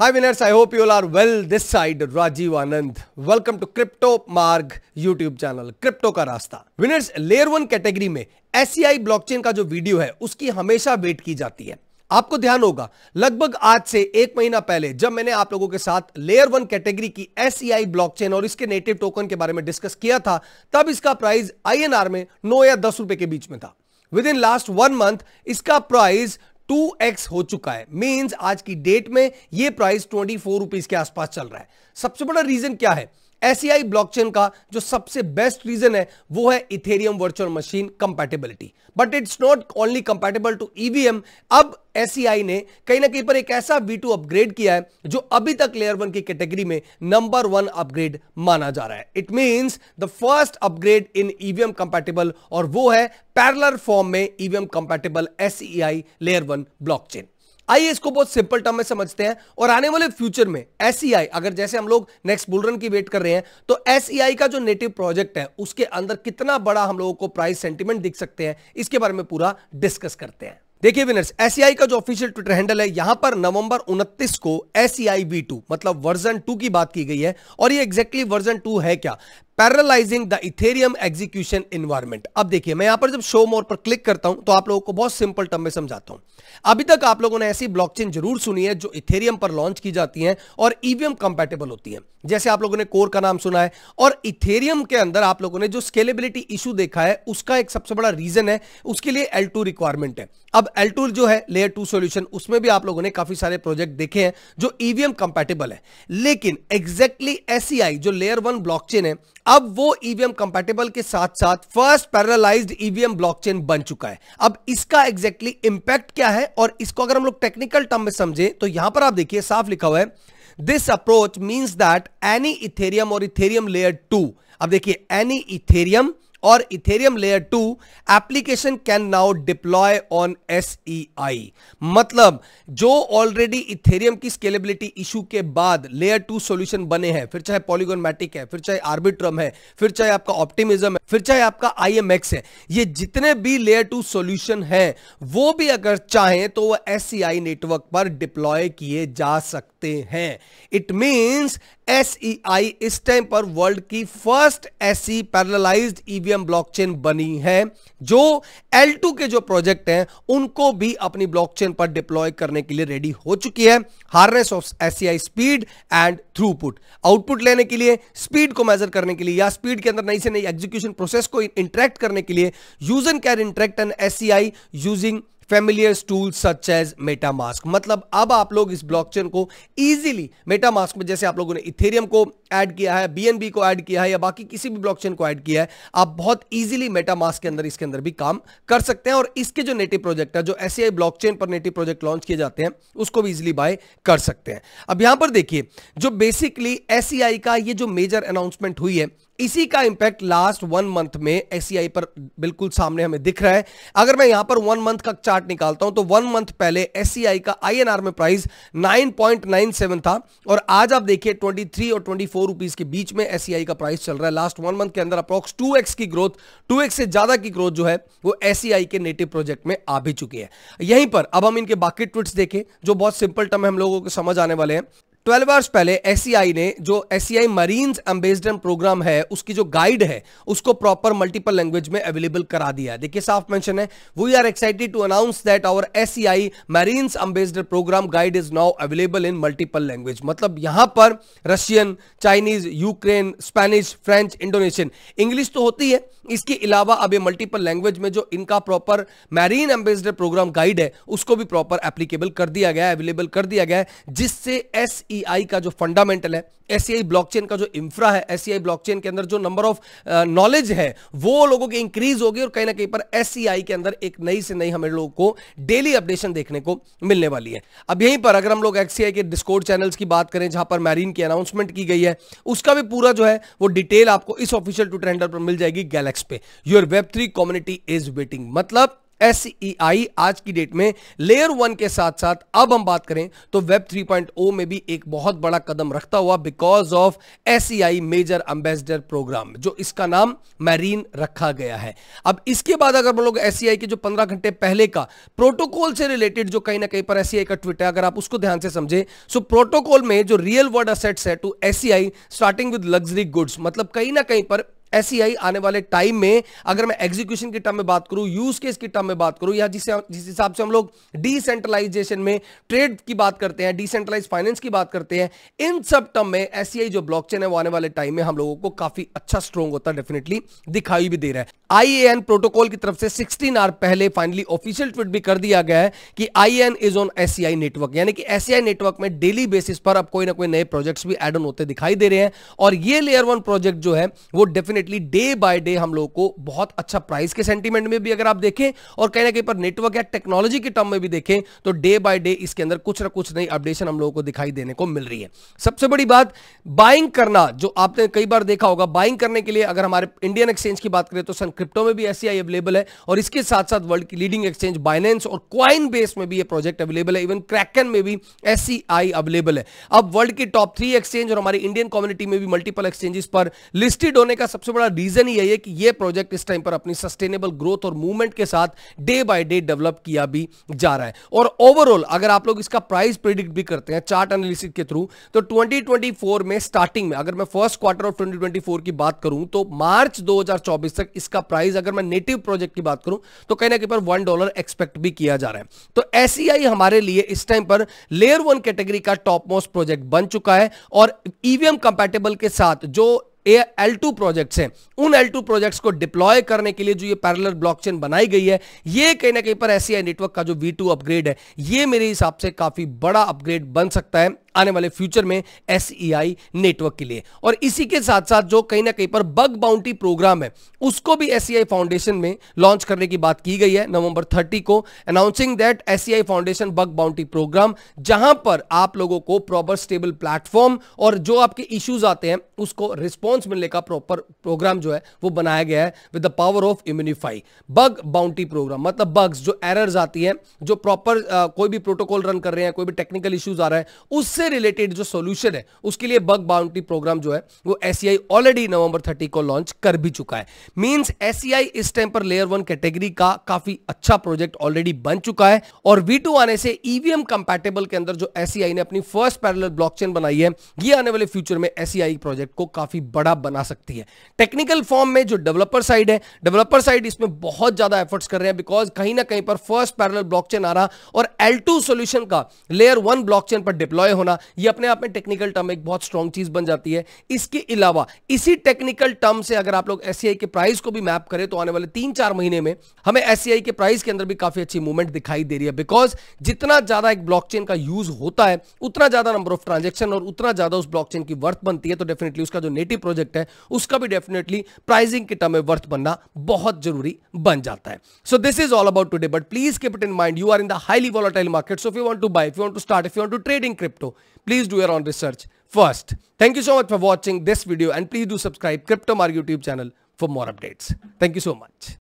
Hi winners, I hope you all are well. This side Rajiv Anand. Welcome to Crypto Marg YouTube channel. Crypto का रास्ता. Winners, Layer 1 category में SEI blockchain का जो video है उसकी हमेशा wait की जाती है. आपको ध्यान होगा लगभग आज से एक महीना पहले जब मैंने आप लोगों के साथ लेयर 1 कैटेगरी की SEI ब्लॉकचेन और इसके नेटिव टोकन के बारे में डिस्कस किया था, तब इसका प्राइस INR में 9 या 10 रुपए के बीच में था. विद इन लास्ट 1 मंथ इसका प्राइस 2x हो चुका है. मींस आज की डेट में ये प्राइस 24 रुपीस के आसपास चल रहा है. सबसे बड़ा रीजन क्या है? SEI ब्लॉकचेन का जो सबसे बेस्ट रीजन है वो है Ethereum virtual machine compatibility. But it's not only compatible to EVM. अब SEI ने कहीं ना कहीं पर एक ऐसा V2 अपग्रेड किया है जो अभी तक लेयर 1 की कैटेगरी में नंबर 1 अपग्रेड माना जा रहा है. It means the first upgrade in EVM compatible, और वो है पैरेलल फॉर्म में EVM compatible SEI layer 1 blockchain. आइए इसको बहुत सिंपल टर्म में समझते हैं, और आने वाले फ्यूचर में SEI अगर जैसे हम लोग नेक्स्ट बुलरन की वेट कर रहे हैं तो SEI का जो नेटिव प्रोजेक्ट है उसके अंदर कितना बड़ा हम लोगों को प्राइस सेंटिमेंट दिख सकते हैं, इसके बारे में पूरा डिस्कस करते हैं. देखिए विनर्स, SEI का जो ऑफिशियल ट्विटर हैंडल है यहां पर नवंबर 29 को SEI V2 मतलब वर्जन 2 की बात की गई है. और ये एग्जैक्टली वर्जन 2 है क्या? Parallelizing the Ethereum execution environment. अब देखिए मैं यहां पर जब शो मोर पर क्लिक करता हूं तो आप लोगों को बहुत सिंपल टर्म में समझाता हूं. अभी तक आप लोगों ने ऐसी ब्लॉकचेन जरूर सुनी है जो इथेरियम पर लॉन्च की जाती हैं और EVM कंपैटिबल होती हैं. जैसे आप लोगों ने कोर का नाम सुना है, और इथेरियम के अंदर आप लोगों ने जो स्केलेबिलिटी इशू देखा है उसका एक सबसे बड़ा रीजन है, उसके लिए L2 रिक्वायरमेंट है. अब L2 जो है लेयर 2 सॉल्यूशन, उसमें भी आप लोगों ने काफी सारे प्रोजेक्ट देखे हैं जो EVM कंपैटिबल है. लेकिन एग्जैक्टली SEI जो लेयर 1 ब्लॉकचेन है अब वो EVM कंपैटिबल के साथ साथ फर्स्ट पैरेललाइज्ड EVM ब्लॉकचेन बन चुका है. अब इसका एग्जैक्टली इंपैक्ट क्या है, और इसको अगर हम लोग टेक्निकल टर्म में समझें तो यहां पर आप देखिए साफ लिखा हुआ है this approach means that any Ethereum और इथेरियम लेयर 2. अब देखिए एनी इथेरियम और Ethereum layer 2 application can now deploy on SEI. मतलब जो ऑलरेडी इथेरियम की स्केलेबिलिटी इशू के बाद लेयर 2 सॉल्यूशन बने हैं, फिर चाहे पॉलीगॉन मैटिक है, फिर चाहे आर्बिट्रम है, फिर चाहे आपका ऑप्टिमिज्म है, फिर चाहे आपका IMX है, ये जितने भी लेयर 2 सॉल्यूशन हैं वो भी अगर चाहें तो वह SEI नेटवर्क पर डिप्लॉय किए जा सकते हैं. इट मीन्स SEI इस टाइम पर वर्ल्ड की फर्स्ट ऐसी पैरेललाइज्ड EVM ब्लॉकचेन बनी है जो L2 के जो प्रोजेक्ट हैं उनको भी अपनी ब्लॉकचेन पर डिप्लॉय करने के लिए रेडी हो चुकी है. Harness of SEI speed and throughput, output लेने के लिए, स्पीड को मेजर करने के लिए, या स्पीड के अंदर नई से नई एग्जीक्यूशन प्रोसेस को इंटरेक्ट करने के लिए user can interact on SEI using familiar tool such as MetaMask. मतलब अब आप लोग इस ब्लॉकचेन को इजीली MetaMask में, जैसे आप लोगों ने इथेरियम को ऐड किया है, BNB को ऐड किया है, या बाकी किसी भी ब्लॉकचेन को ऐड किया है, आप बहुत इजीली MetaMask के अंदर इसके अंदर भी काम कर सकते हैं. और इसके जो नेटिव प्रोजेक्ट है, जो SEI ब्लॉकचेन पर नेटिव प्रोजेक्ट लॉन्च किए जाते हैं, उसको भी इजीली बाय कर सकते हैं. अब यहां पर देखिए जो बेसिकली SEI का ये जो मेजर अनाउंसमेंट हुई है इसी का इंपैक्ट लास्ट 1 मंथ में SEI पर बिल्कुल सामने हमें दिख रहा है. अगर मैं यहां पर 1 मंथ का चार्ट निकालता हूं तो 1 मंथ पहले SEI का INR में प्राइस 9.97 था, और आज आप देखिए 23 और 24 रुपीस के बीच में SEI का प्राइस चल रहा है. लास्ट 1 मंथ के अंदर अप्रॉक्स 2x की ग्रोथ, 2x से ज्यादा की ग्रोथ जो है वो SEI के नेटिव प्रोजेक्ट में आ भी चुकी है. यहीं पर अब हम इनके बाकी ट्वीट्स देखें जो बहुत सिंपल टर्म में हम लोगों को समझ आने वाले हैं. 12 आवर्स पहले SEI ने जो SEI मरीन एम्बेसडर प्रोग्राम है उसकी जो गाइड है उसको प्रॉपर मल्टीपल लैंग्वेज में अवेलेबल करा दिया है. देखिए साफ मेंशन है, we are excited to announce that our SEI marine ambassador program guide is now available in multiple language. मतलब यहां पर Russian, Chinese, Ukraine, Spanish, French, Indonesian, English तो होती है, इसके अलावा अब ये मल्टीपल लैंग्वेज में जो इनका proper marine ambassador program guide है उसको भी प्रॉपर एप्लीकेबल कर दिया गया है, अवेलेबल कर दिया गया है, जिससे SEI का जो फंडामेंटल है, SEI ब्लॉकचेन का जो इंफ्रा है, SEI ब्लॉकचेन के अंदर जो नंबर ऑफ नॉलेज है वो लोगों की इंक्रीज होगी, और कहीं ना कहीं पर SEI के अंदर एक नई से नई हमें लोगों को डेली अपडेशन देखने को मिलने वाली है. अब यहीं पर अगर हम लोग SEI के डिस्कॉर्ड चैनल्स की बात करें जहां पर मैरीन की अनाउंसमेंट की गई है उसका भी पूरा जो है वो डिटेल आपको इस ऑफिशियल ट्विटर हैंडल पर मिल जाएगी, गैलेक्स पे. Your Web3 community is waiting. मतलब SEI आज की डेट में लेयर वन के साथ साथ अब हम बात करें तो वेब 3.0 में भी एक बहुत बड़ा कदम रखता हुआ because of SEI major ambassador program, जो इसका नाम मैरीन रखा गया है। अब इसके बाद अगर हम लोग SEI के जो 15 घंटे पहले का प्रोटोकॉल से रिलेटेड जो कहीं ना कहीं पर SEI का ट्वीट है, अगर आप उसको ध्यान से समझे, सो प्रोटोकॉल में जो रियल वर्ल्ड असेट्स है to SEI starting with luxury goods, मतलब कहीं ना कहीं पर SEI आने वाले टाइम में, अगर मैं एग्जीक्यूशन की टर्म में बात करूं, यूज केस की टर्म में बात करूं, या जिस हिसाब से हम लोग डिसेंट्रलाइजेशन में ट्रेड की बात करते हैं, डिसेंट्रलाइज फाइनेंस की बात करते हैं, इन सब टर्म में SEI जो ब्लॉकचेन है वो आने वाले टाइम में हम लोगों को काफी अच्छा स्ट्रॉन्ग होता डेफिनेटली दिखाई भी दे रहा है। IAN प्रोटोकॉल की तरफ से 16 आवर पहले फाइनली ऑफिशियल ट्वीट भी कर दिया गया है कि IAN is on SEI network, यानी कि SEI नेटवर्क में डेली बेसिस पर अब कोई ना कोई नए प्रोजेक्ट्स भी एड ऑन होते दिखाई दे रहे हैं, और ये लेयर वन प्रोजेक्ट जो है वो डेफिनेटली डे बाय डे हम लोगों को बहुत अच्छा प्राइस के सेंटीमेंट में भी अगर आप देखें और कहीं ना कहीं पर नेटवर्क या टेक्नोलॉजी की टर्म में भी देखें तो डे बाय डे इसके अंदर कुछ ना कुछ नई अपडेशन हम लोगों को दिखाई देने को मिल रही है। सबसे बड़ी बात, बाइंग करना, जो आपने कई बार देखा होगा, बाइंग करने के लिए अगर हमारे इंडियन एक्सचेंज की बात करें तो सन क्रिप्टो में भी SEI अवेलेबल है, और इसके साथ साथ वर्ल्ड की लीडिंग एक्सचेंज बाइनेंस और कॉइनबेस में भी ये प्रोजेक्ट अवेलेबल है, इवन क्रैकन में भी SEI अवेलेबल है। अब वर्ल्ड की टॉप 3 एक्सचेंज और हमारी इंडियन कम्युनिटी में भी मल्टीपल एक्सचेंजेस पर लिस्टेड होने का सबसे बड़ा रीजन यही है कि ये प्रोजेक्ट इस टाइम पर अपनी सस्टेनेबल ग्रोथ और मूवमेंट के साथ डे बाय डे डेवलप किया भी जा रहा है। और ओवरऑल अगर आप लोग इसका प्राइस प्रेडिक्ट भी करते हैं चार्ट एनालिसिस के थ्रू तो 2024 में स्टार्टिंग में, अगर मैं फर्स्ट क्वार्टर ऑफ 2024 की बात करूं तो मार्च 2024 तक इसका प्राइस, अगर मैं नेटिव प्रोजेक्ट की बात करूं तो कहीं ना कहीं पर $1 एक्सपेक्ट भी किया जा रहा है। तो SEI हमारे लिए इस टाइम पर लेयर 1 कैटेगरी का टॉप मोस्ट प्रोजेक्ट बन चुका है, और ईवीएम कंपैटिबल के साथ जो L2 प्रोजेक्ट्स हैं, उन L2 प्रोजेक्ट्स को डिप्लॉय करने के लिए जो ये पैरेलल ब्लॉकचेन बनाई गई है, ये कहीं ना कहीं पर SEI नेटवर्क का जो V2 अपग्रेड है, ये मेरे हिसाब से काफी बड़ा अपग्रेड बन सकता है आने वाले फ्यूचर में SEI नेटवर्क के लिए। और इसी के साथ साथ जो कहीं ना कहीं पर बग बाउंटी प्रोग्राम है उसको भी SEI फाउंडेशन में लॉन्च करने की बात की गई है नवंबर 30 को, announcing that SEI foundation bug bounty program, जहां पर आप लोगों को प्रॉपर स्टेबल प्लेटफॉर्म और जो आपके इश्यूज आते हैं उसको रिस्पॉन्स मिलने का प्रॉपर प्रोग्राम जो है वो बनाया गया है with the power of Immunefi. Bug bounty program मतलब बग्स, जो एरर्स आती है, जो प्रॉपर कोई भी प्रोटोकॉल रन कर रहे हैं, कोई भी टेक्निकल इश्यूज आ रहा है, उससे रिलेटेड जो सॉल्यूशन है उसके लिए बग बाउंटी प्रोग्राम जो है वो SEI ऑलरेडी नवंबर 30 को लॉन्च कर भी चुका है। मींस SEI इस टाइम पर लेयर 1 कैटेगरी का काफी अच्छा प्रोजेक्ट ऑलरेडी बन चुका है, और V2 आने से ईवीएम कंपैटिबल के अंदर जो SEI ने अपनी फर्स्ट पैरेलल ब्लॉकचेन बनाई है, ये आने वाले फ्यूचर में SEI प्रोजेक्ट को काफी बड़ा बना सकती है। टेक्निकल फॉर्म में जो डेवलपर साइड है, डेवलपर साइड इसमें बहुत ज्यादा एफर्ट्स कर रहे हैं बिकॉज कहीं ना कहीं पर फर्स्ट पैरेलल ब्लॉकचेन आ रहा और L2 सॉल्यूशन का लेयर 1 ब्लॉकचेन पर डिप्लॉय होना, ये अपने आप में टेक्निकल टर्म एक बहुत स्ट्रॉन्ग चीज बन जाती है। इसके अलावा इसी टेक्निकल टर्म से अगर आप लोग SEI के प्राइस को भी मैप करें तो आने वाले 3-4 महीने में हमें SEI के प्राइस के अंदर भी काफी अच्छी मूवमेंट दिखाई दे रही है, बिकॉज जितना ज्यादा एक ब्लॉकचेन का यूज होता है उतना ज्यादा नंबर ऑफ ट्रांजैक्शन और उतना ज्यादा उस ब्लॉकचेन की वर्थ बनती है, तो डेफिनेटली उसका जो नेटिव प्रोजेक्ट है उसका भी डेफिनेटली प्राइसिंग के टर्म में वर्थ बनना बहुत जरूरी बन जाता है। So this is all about today, but please keep it in mind you are in the highly volatile market, so if you want to buy, if you want to start, if you want to trade in crypto, please do your own research first. Thank you so much for watching this video and please do subscribe CryptoMark YouTube channel for more updates. Thank you so much.